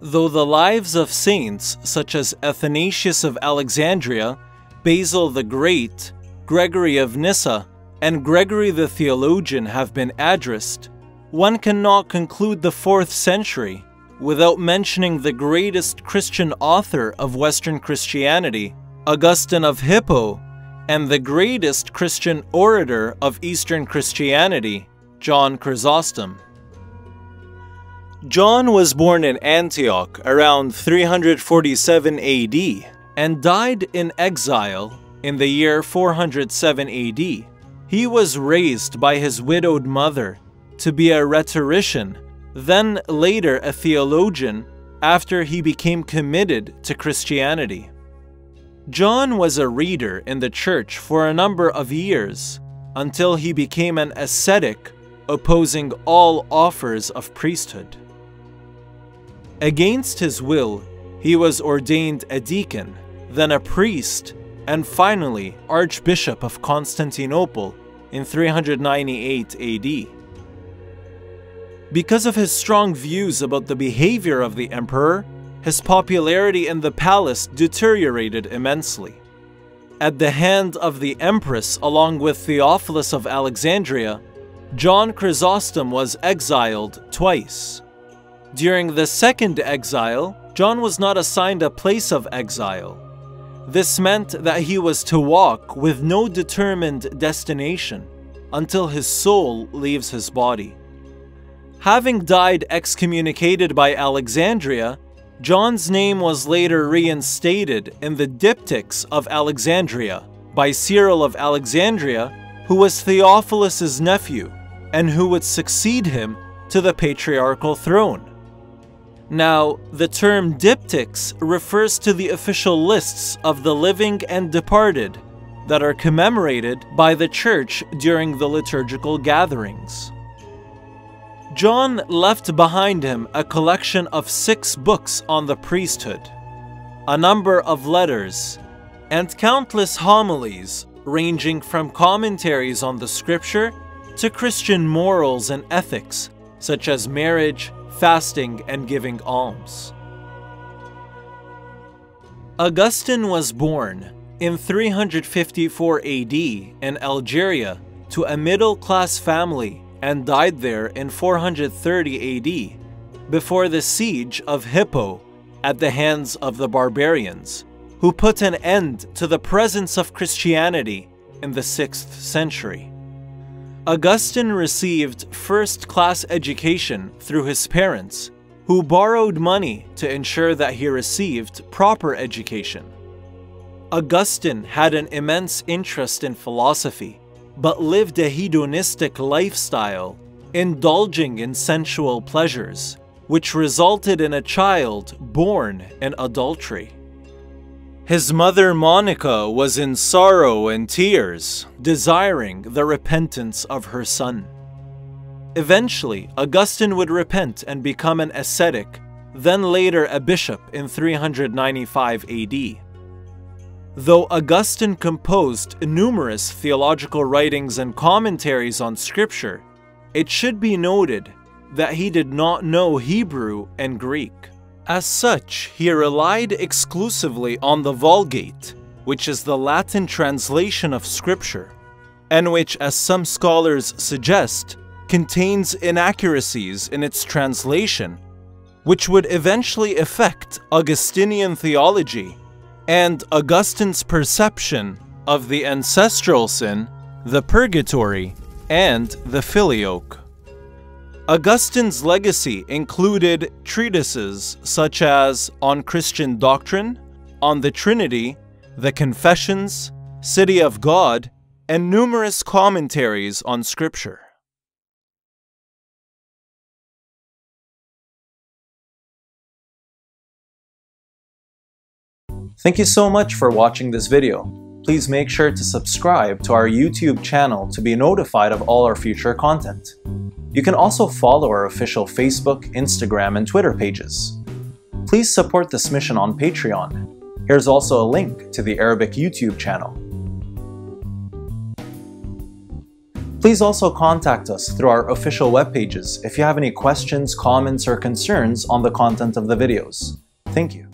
Though the lives of saints such as Athanasius of Alexandria, Basil the Great, Gregory of Nyssa, and Gregory the Theologian have been addressed, one cannot conclude the 4th century without mentioning the greatest Christian author of Western Christianity, Augustine of Hippo, and the greatest Christian orator of Eastern Christianity, John Chrysostom. John was born in Antioch around 347 AD and died in exile in the year 407 AD. He was raised by his widowed mother to be a rhetorician, then later a theologian, after he became committed to Christianity. John was a reader in the church for a number of years until he became an ascetic, opposing all offers of priesthood. Against his will, he was ordained a deacon, then a priest, and finally Archbishop of Constantinople in 398 AD. Because of his strong views about the behavior of the emperor, his popularity in the palace deteriorated immensely. At the hand of the empress, along with Theophilus of Alexandria, John Chrysostom was exiled twice. During the second exile, John was not assigned a place of exile. This meant that he was to walk with no determined destination until his soul leaves his body. Having died excommunicated by Alexandria, John's name was later reinstated in the Diptychs of Alexandria by Cyril of Alexandria, who was Theophilus's nephew and who would succeed him to the patriarchal throne. Now, the term diptychs refers to the official lists of the living and departed that are commemorated by the Church during the liturgical gatherings. John left behind him a collection of 6 books on the priesthood, a number of letters, and countless homilies ranging from commentaries on the scripture to Christian morals and ethics, such as marriage, fasting, and giving alms. Augustine was born in 354 AD in Algeria to a middle-class family and died there in 430 AD before the siege of Hippo at the hands of the barbarians, who put an end to the presence of Christianity in the 6th century. Augustine received first-class education through his parents, who borrowed money to ensure that he received proper education. Augustine had an immense interest in philosophy, but lived a hedonistic lifestyle, indulging in sensual pleasures, which resulted in a child born in adultery. His mother Monica was in sorrow and tears, desiring the repentance of her son. Eventually, Augustine would repent and become an ascetic, then later a bishop in 395 AD. Though Augustine composed numerous theological writings and commentaries on Scripture, it should be noted that he did not know Hebrew and Greek. As such, he relied exclusively on the Vulgate, which is the Latin translation of Scripture, and which, as some scholars suggest, contains inaccuracies in its translation, which would eventually affect Augustinian theology and Augustine's perception of the ancestral sin, the purgatory, and the filioque. Augustine's legacy included treatises such as On Christian Doctrine, On the Trinity, The Confessions, City of God, and numerous commentaries on Scripture. Thank you so much for watching this video. Please make sure to subscribe to our YouTube channel to be notified of all our future content. You can also follow our official Facebook, Instagram, and Twitter pages. Please support this mission on Patreon. Here's also a link to the Arabic YouTube channel. Please also contact us through our official web pages if you have any questions, comments, or concerns on the content of the videos. Thank you.